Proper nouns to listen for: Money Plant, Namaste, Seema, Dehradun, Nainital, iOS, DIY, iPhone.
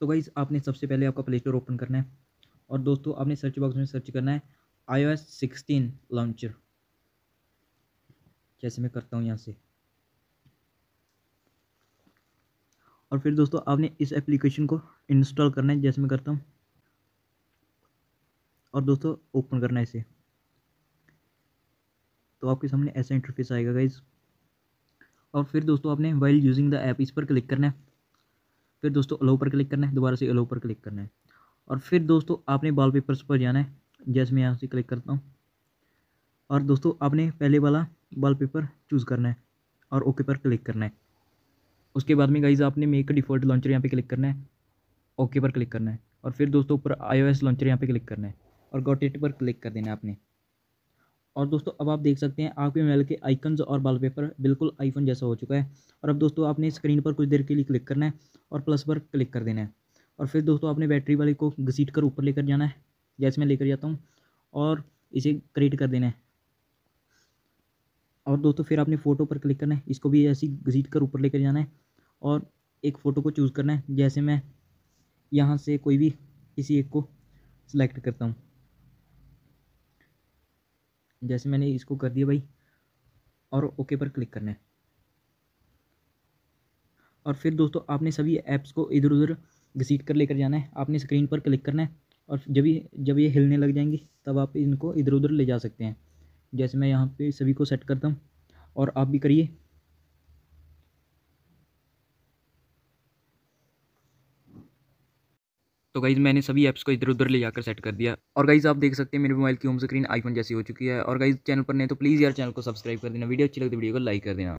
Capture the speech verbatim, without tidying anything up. तो गाइज़ आपने सबसे पहले आपका प्ले स्टोर ओपन करना है और दोस्तों आपने सर्च बॉक्स में सर्च करना है iOS सिक्सटीन लॉन्चर, जैसे मैं करता हूँ यहाँ से। और फिर दोस्तों आपने इस एप्लीकेशन को इंस्टॉल करना है, जैसे मैं करता हूँ, और दोस्तों ओपन करना है इसे। तो आपके सामने ऐसा इंटरफेस आएगा गाइज। और फिर दोस्तों आपने व्हाइल यूजिंग द ऐप इस पर क्लिक करना है, फिर दोस्तों अलाउ पर क्लिक करना है, दोबारा से अलाउ पर क्लिक करना है। और फिर दोस्तों आपने वॉलपेपर्स पर जाना है, जैसे मैं यहाँ से क्लिक करता हूँ, और दोस्तों आपने पहले वाला वॉलपेपर चूज़ करना है और ओके पर क्लिक करना है। उसके बाद में गाइज आपने मेक डिफ़ॉल्ट लॉन्चर यहाँ पे क्लिक करना है, ओके पर क्लिक करना है, और फिर दोस्तों ऊपर आईओएस लॉन्चर यहाँ पे क्लिक करना है और गॉट इट पर क्लिक कर देना है आपने। और दोस्तों अब आप देख सकते हैं आपके मोबाइल के आइकन्स और वॉलपेपर बिल्कुल आईफोन जैसा हो चुका है। और अब दोस्तों आपने स्क्रीन पर कुछ देर के लिए क्लिक करना है और प्लस पर क्लिक कर देना है। और फिर दोस्तों आपने बैटरी वाले को घसीट कर ऊपर लेकर जाना है, जैसे मैं लेकर जाता हूँ, और इसे क्रिएट कर देना है। और दोस्तों फिर आपने फ़ोटो पर क्लिक करना है, इसको भी ऐसी घसीट कर ऊपर लेकर जाना है और एक फ़ोटो को चूज़ करना है, जैसे मैं यहाँ से कोई भी किसी एक को सिलेक्ट करता हूँ, जैसे मैंने इसको कर दिया भाई, और ओके पर क्लिक करना है। और फिर दोस्तों आपने सभी ऐप्स को इधर उधर घसीट कर लेकर जाना है, आपने स्क्रीन पर क्लिक करना है, और जब ये जब ये हिलने लग जाएंगी तब आप इनको इधर उधर ले जा सकते हैं, जैसे मैं यहाँ पे सभी को सेट करता हूँ, और आप भी करिए। तो गाइज़ मैंने सभी ऐप्स को इधर उधर ले जाकर सेट कर दिया, और गाइज़ आप देख सकते हैं मेरे मोबाइल की होम स्क्रीन आईफोन जैसी हो चुकी है। और गाइज़ चैनल पर नहीं तो प्लीज़ यार चैनल को सब्सक्राइब कर देना, वीडियो अच्छी लगती है वीडियो को लाइक कर देना।